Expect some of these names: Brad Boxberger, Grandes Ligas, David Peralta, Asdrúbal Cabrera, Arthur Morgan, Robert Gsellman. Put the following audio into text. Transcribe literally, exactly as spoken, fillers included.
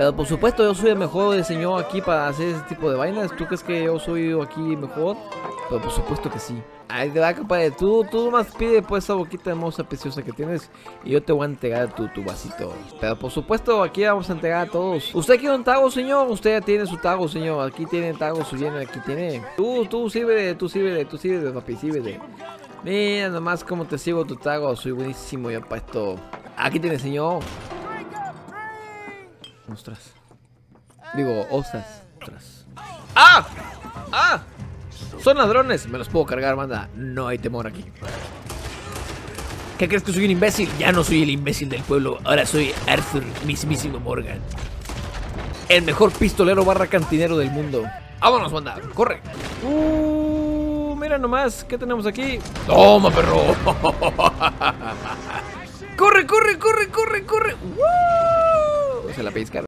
Pero por supuesto yo soy el mejor diseñador aquí para hacer ese tipo de vainas. ¿Tú crees que yo soy aquí mejor? Pero por supuesto que sí. Ay, de verdad, compadre, tú, tú nomás pide pues esa boquita hermosa, preciosa que tienes y yo te voy a entregar tu, tu vasito. Pero por supuesto, aquí vamos a entregar a todos. ¿Usted quiere un tago, señor? Usted ya tiene su tago, señor. Aquí tiene tago, su lleno, aquí tiene. Tú, tú, sírvele, tú, sírvele, tú, sírvele, papi, sírvele. Mira nomás cómo te sirvo tu tago, soy buenísimo ya para esto. Aquí tiene, señor. Ostras. Digo, ostras. Ostras. ¡Ah! ¡Ah! Son ladrones, me los puedo cargar, manda. No hay temor aquí. ¿Qué crees que soy un imbécil? Ya no soy el imbécil del pueblo, ahora soy Arthur mismísimo Morgan, el mejor pistolero barra cantinero del mundo. Vámonos, manda, corre. Uh, mira nomás, ¿qué tenemos aquí? Toma, perro. Corre, corre, corre, corre, corre. Uh, se la pellizcaron.